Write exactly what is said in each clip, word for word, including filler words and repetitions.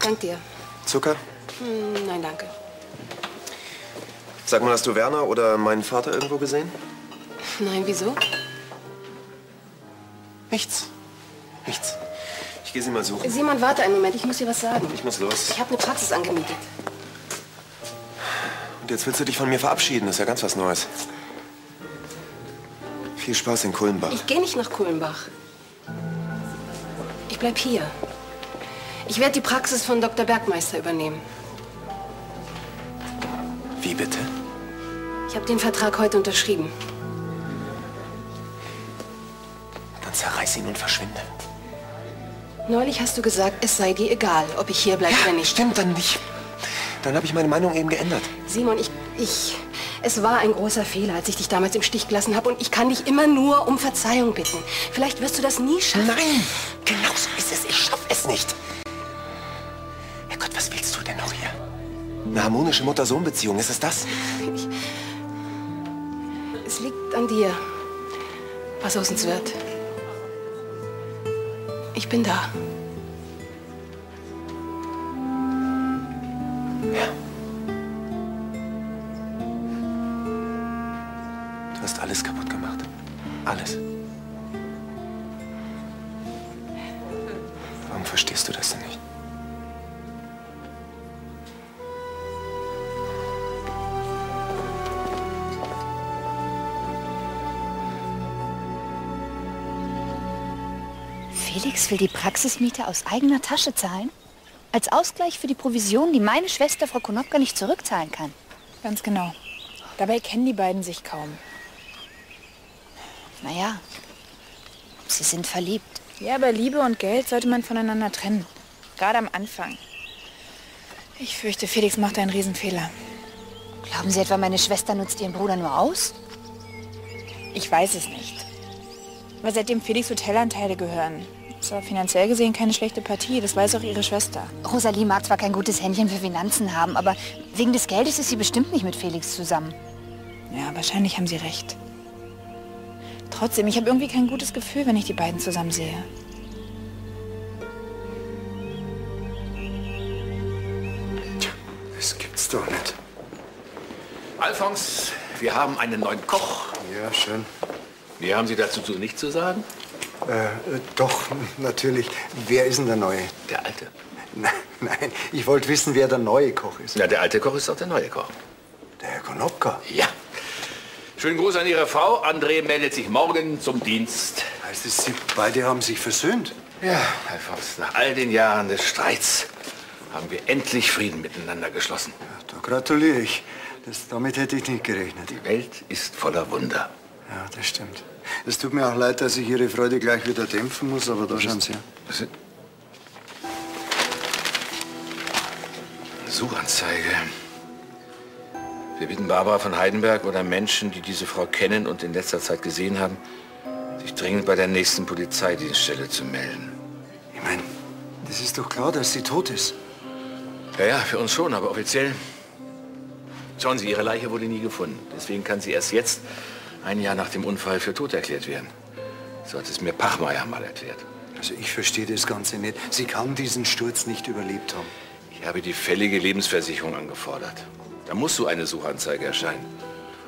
Dank dir. Zucker? Hm, nein, danke. Sag mal, hast du Werner oder meinen Vater irgendwo gesehen? Nein, wieso? Nichts. Nichts. Ich gehe sie mal suchen. Simon, warte einen Moment. Ich muss dir was sagen. Ich muss los. Ich habe eine Praxis angemietet. Und jetzt willst du dich von mir verabschieden. Das ist ja ganz was Neues. Viel Spaß in Kulmbach. Ich gehe nicht nach Kulmbach. Ich bleib hier. Ich werde die Praxis von Doktor Bergmeister übernehmen. Wie bitte? Ich habe den Vertrag heute unterschrieben. Dann zerreiß ihn und verschwinde. Neulich hast du gesagt, es sei dir egal, ob ich hier bleibe ja, oder nicht. Stimmt, dann nicht. Dann habe ich meine Meinung eben geändert. Simon, ich, ich... Es war ein großer Fehler, als ich dich damals im Stich gelassen habe. Und ich kann dich immer nur um Verzeihung bitten. Vielleicht wirst du das nie schaffen. Nein, genau so ist es. Ich schaffe es nicht. Herrgott, was willst du denn noch hier? Eine harmonische Mutter-Sohn-Beziehung, ist es das? Ich, es liegt an dir, was aus uns wird. Ich bin da. Ja. Du hast alles kaputt gemacht. Alles. Warum verstehst du das denn nicht? Felix will die Praxismiete aus eigener Tasche zahlen? Als Ausgleich für die Provision, die meine Schwester, Frau Konopka, nicht zurückzahlen kann? Ganz genau. Dabei kennen die beiden sich kaum. Naja, sie sind verliebt. Ja, aber Liebe und Geld sollte man voneinander trennen. Gerade am Anfang. Ich fürchte, Felix macht einen Riesenfehler. Glauben Sie etwa, meine Schwester nutzt ihren Bruder nur aus? Ich weiß es nicht. Aber seitdem Felix Hotelanteile gehören. Das war finanziell gesehen keine schlechte Partie, das weiß auch ihre Schwester. Rosalie mag zwar kein gutes Händchen für Finanzen haben, aber wegen des Geldes ist sie bestimmt nicht mit Felix zusammen. Ja, wahrscheinlich haben sie recht. Trotzdem, ich habe irgendwie kein gutes Gefühl, wenn ich die beiden zusammen sehe. Tja, das gibt's doch nicht. Alfons, wir haben einen neuen Koch. Ja, schön. Ja, haben Sie dazu nichts zu sagen? Äh, doch, natürlich. Wer ist denn der Neue? Der Alte. Nein, nein, ich wollte wissen, wer der neue Koch ist. Na, der alte Koch ist auch der neue Koch. Der Herr Konopka? Ja. Schönen Gruß an Ihre Frau. André meldet sich morgen zum Dienst. Heißt es, Sie beide haben sich versöhnt? Ja, Alfons, nach all den Jahren des Streits haben wir endlich Frieden miteinander geschlossen. Ja, da gratuliere ich. Das, damit hätte ich nicht gerechnet. Die Welt ist voller Wunder. Ja, das stimmt. Es tut mir auch leid, dass ich Ihre Freude gleich wieder dämpfen muss, aber da schauen Sie. Ja. Suchanzeige. Wir bitten Barbara von Heidenberg oder Menschen, die diese Frau kennen und in letzter Zeit gesehen haben, sich dringend bei der nächsten Polizeidienststelle zu melden. Ich meine, das ist doch klar, dass sie tot ist. Ja, ja, für uns schon, aber offiziell... Schauen Sie, ihre Leiche wurde nie gefunden. Deswegen kann sie erst jetzt... ein Jahr nach dem Unfall für tot erklärt werden. So hat es mir Pachmeier mal erklärt. Also ich verstehe das Ganze nicht. Sie kann diesen Sturz nicht überlebt haben. Ich habe die fällige Lebensversicherung angefordert. Da muss so eine Suchanzeige erscheinen.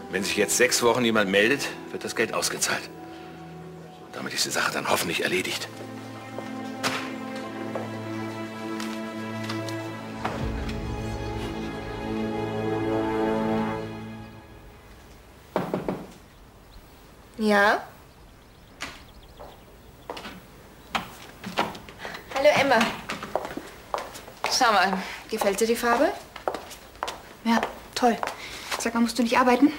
Und wenn sich jetzt sechs Wochen jemand meldet, wird das Geld ausgezahlt. Und damit ist die Sache dann hoffentlich erledigt. Ja? Hallo Emma. Schau mal, gefällt dir die Farbe? Ja, toll. Sag mal, musst du nicht arbeiten?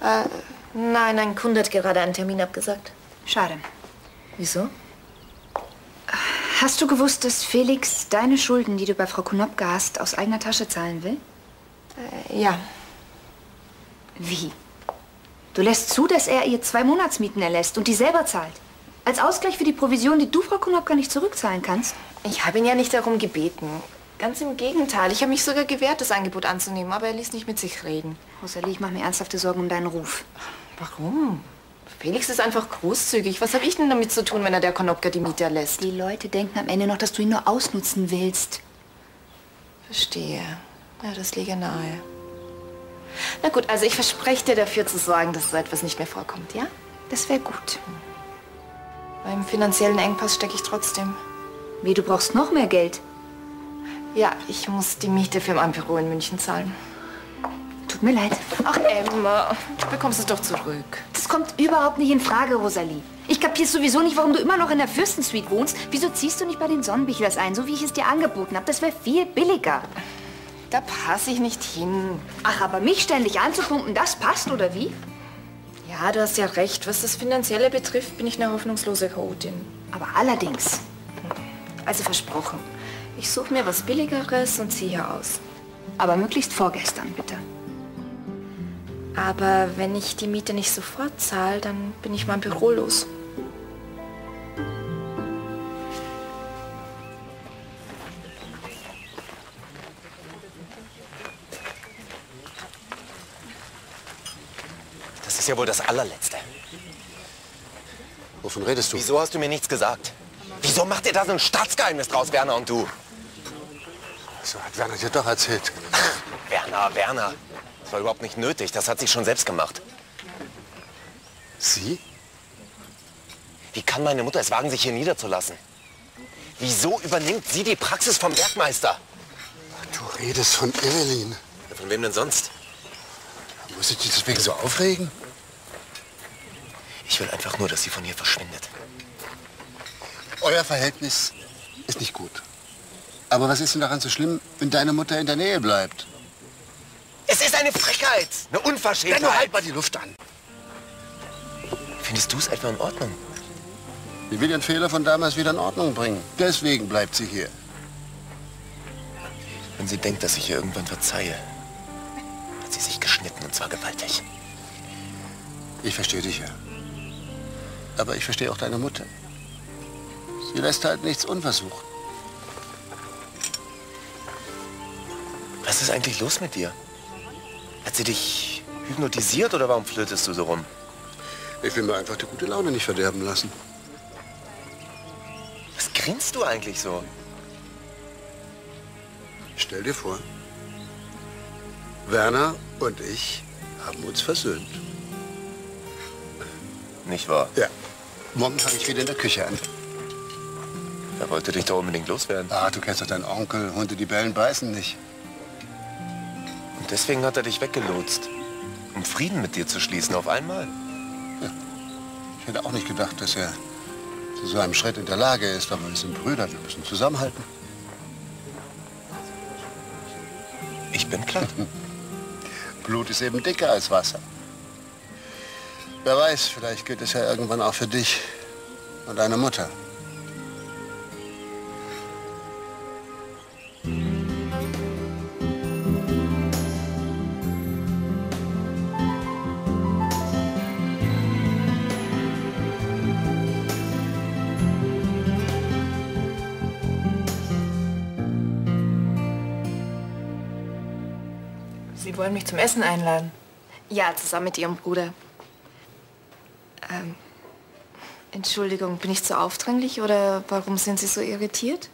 Äh, nein, ein Kunde hat gerade einen Termin abgesagt. Schade. Wieso? Hast du gewusst, dass Felix deine Schulden, die du bei Frau Konopka hast, aus eigener Tasche zahlen will? Äh, ja. Wie? Du lässt zu, dass er ihr zwei Monatsmieten erlässt und die selber zahlt. Als Ausgleich für die Provision, die du, Frau Konopka, nicht zurückzahlen kannst. Ich habe ihn ja nicht darum gebeten. Ganz im Gegenteil. Ich habe mich sogar gewehrt, das Angebot anzunehmen, aber er ließ nicht mit sich reden. Rosalie, ich mache mir ernsthafte Sorgen um deinen Ruf. Warum? Felix ist einfach großzügig. Was habe ich denn damit zu tun, wenn er der Konopka die Miete erlässt? Die Leute denken am Ende noch, dass du ihn nur ausnutzen willst. Verstehe. Ja, das liege nahe. Na gut, also ich verspreche dir dafür zu sorgen, dass so etwas nicht mehr vorkommt, ja? Das wäre gut. Beim finanziellen Engpass stecke ich trotzdem. Wie, du brauchst noch mehr Geld? Ja, ich muss die Miete für mein Büro in München zahlen. Tut mir leid. Ach Emma, du bekommst es doch zurück. Das kommt überhaupt nicht in Frage, Rosalie. Ich kapier's sowieso nicht, warum du immer noch in der Fürstensuite wohnst. Wieso ziehst du nicht bei den Sonnenbichlers ein, so wie ich es dir angeboten habe? Das wäre viel billiger. Da passe ich nicht hin. Ach, aber mich ständig anzupumpen, das passt, oder wie? Ja, du hast ja recht. Was das Finanzielle betrifft, bin ich eine hoffnungslose Chaotin. Aber allerdings. Also versprochen. Ich suche mir was Billigeres und ziehe hier aus. Aber möglichst vorgestern, bitte. Aber wenn ich die Miete nicht sofort zahle, dann bin ich mein Büro los. Das ist ja wohl das Allerletzte. Wovon redest du? Wieso hast du mir nichts gesagt? Wieso macht ihr da so ein Staatsgeheimnis draus, Werner und du? So hat Werner dir doch erzählt. Ach, Werner, Werner. Das war überhaupt nicht nötig. Das hat sie schon selbst gemacht. Sie? Wie kann meine Mutter es wagen, sich hier niederzulassen? Wieso übernimmt sie die Praxis vom Bergmeister? Ach, du redest von Evelyn. Ja, von wem denn sonst? Muss ich dich deswegen so aufregen? Ich will einfach nur, dass sie von hier verschwindet. Euer Verhältnis ist nicht gut. Aber was ist denn daran so schlimm, wenn deine Mutter in der Nähe bleibt? Es ist eine Frechheit, eine Unverschämtheit. Dann halt mal die Luft an. Findest du es etwa in Ordnung? Ich will den Fehler von damals wieder in Ordnung bringen. Deswegen bleibt sie hier. Wenn sie denkt, dass ich ihr irgendwann verzeihe, hat sie sich geschnitten, und zwar gewaltig. Ich verstehe dich ja. Aber ich verstehe auch deine Mutter. Sie lässt halt nichts unversucht. Was ist eigentlich los mit dir? Hat sie dich hypnotisiert oder warum flirtest du so rum? Ich will mir einfach die gute Laune nicht verderben lassen. Was grinst du eigentlich so? Stell dir vor, Werner und ich haben uns versöhnt. Nicht wahr? Ja. Morgen fange ich wieder in der Küche an. Er wollte dich doch unbedingt loswerden. Ah, du kennst doch deinen Onkel. Hunde, die bellen, beißen nicht. Und deswegen hat er dich weggelotst, um Frieden mit dir zu schließen, auf einmal. Ja. Ich hätte auch nicht gedacht, dass er zu so einem Schritt in der Lage ist. Aber wir sind Brüder, wir müssen zusammenhalten. Ich bin platt. Blut ist eben dicker als Wasser. Wer weiß, vielleicht gilt es ja irgendwann auch für dich und deine Mutter. Sie wollen mich zum Essen einladen? Ja, zusammen mit Ihrem Bruder. Ähm, Entschuldigung, bin ich zu aufdringlich oder warum sind Sie so irritiert?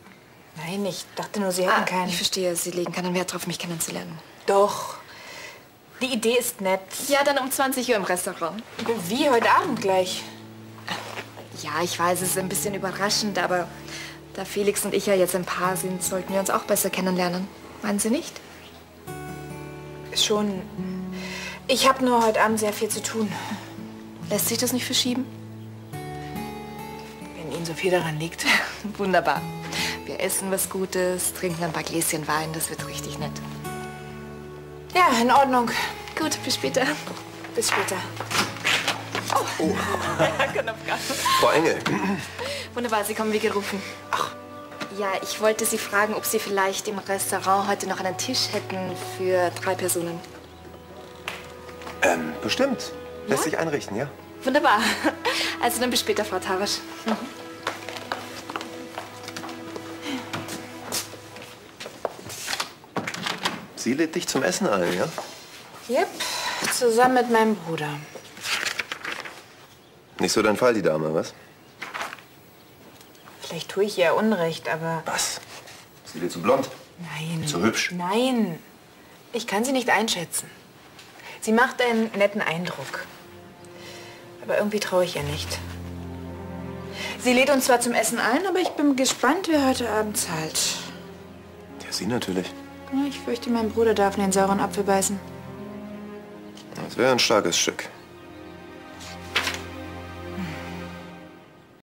Nein, ich dachte nur, Sie hätten ah, keinen. Ich verstehe, Sie legen keinen Wert darauf, mich kennenzulernen. Doch, die Idee ist nett. Ja, dann um zwanzig Uhr im Restaurant. Wie, heute Abend gleich? Ja, ich weiß, es ist ein bisschen überraschend, aber da Felix und ich ja jetzt ein Paar sind, sollten wir uns auch besser kennenlernen. Meinen Sie nicht? Schon. Ich habe nur heute Abend sehr viel zu tun. Lässt sich das nicht verschieben? Wenn Ihnen so viel daran liegt. Wunderbar. Wir essen was Gutes, trinken ein paar Gläschen Wein. Das wird richtig nett. Ja, in Ordnung. Gut, bis später. Bis später. Oh. Oh. Frau Engel. Wunderbar, Sie kommen wie gerufen. Ach. Ja, ich wollte Sie fragen, ob Sie vielleicht im Restaurant heute noch einen Tisch hätten für drei Personen. Ähm, bestimmt. Lässt sich einrichten, ja. Wunderbar. Also dann bis später, Frau Tarrasch. Mhm. Sie lädt dich zum Essen ein, ja? Yep, zusammen mit meinem Bruder. Nicht so dein Fall, die Dame, was? Vielleicht tue ich ihr Unrecht, aber... Was? Ist sie dir zu blond? Nein. So hübsch? Nein. Ich kann sie nicht einschätzen. Sie macht einen netten Eindruck. Aber irgendwie traue ich ihr nicht. Sie lädt uns zwar zum Essen ein, aber ich bin gespannt, wer heute Abend zahlt. Ja, Sie natürlich. Ich fürchte, mein Bruder darf in den sauren Apfel beißen. Das wäre ein starkes Stück.